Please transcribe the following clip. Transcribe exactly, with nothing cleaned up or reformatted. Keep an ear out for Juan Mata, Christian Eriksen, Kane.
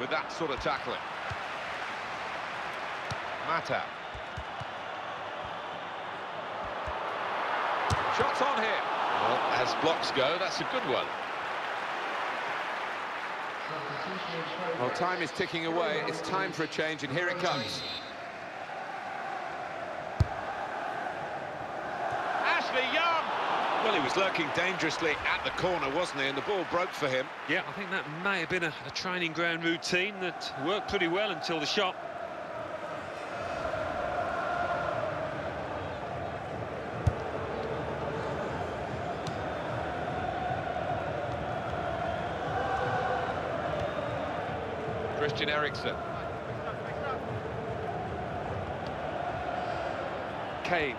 with that sort of tackling. Mata. Shots on here. Well, as blocks go, that's a good one. Well, time is ticking away. It's time for a change, and here it comes. Well, he was lurking dangerously at the corner, wasn't he? And the ball broke for him. Yeah, I think that may have been a, a training ground routine that worked pretty well until the shot. Christian Eriksen. Kane.